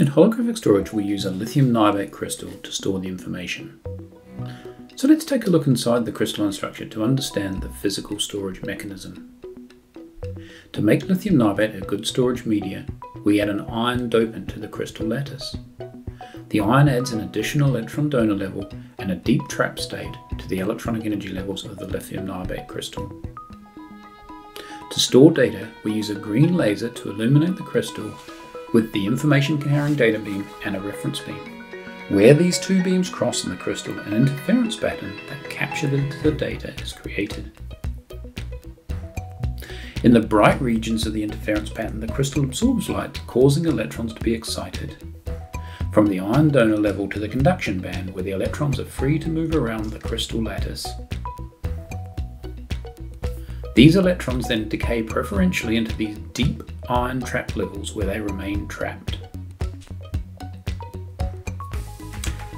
In holographic storage, we use a lithium niobate crystal to store the information. So let's take a look inside the crystalline structure to understand the physical storage mechanism. To make lithium niobate a good storage media, we add an iron dopant to the crystal lattice. The iron adds an additional electron donor level and a deep trap state to the electronic energy levels of the lithium niobate crystal. To store data, we use a green laser to illuminate the crystal with the information-carrying data beam and a reference beam. Where these two beams cross in the crystal, an interference pattern that captures the data is created. In the bright regions of the interference pattern, the crystal absorbs light, causing electrons to be excited. From the iron donor level to the conduction band, where the electrons are free to move around the crystal lattice. These electrons then decay preferentially into these deep iron trap levels where they remain trapped.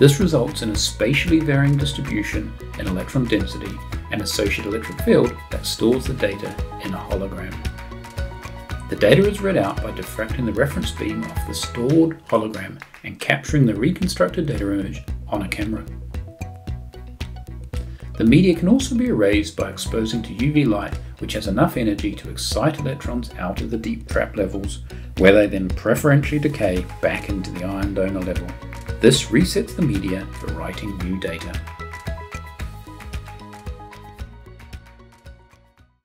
This results in a spatially varying distribution in electron density and associated electric field that stores the data in a hologram. The data is read out by diffracting the reference beam off the stored hologram and capturing the reconstructed data image on a camera. The media can also be erased by exposing to UV light, which has enough energy to excite electrons out of the deep trap levels, where they then preferentially decay back into the iron donor level. This resets the media for writing new data.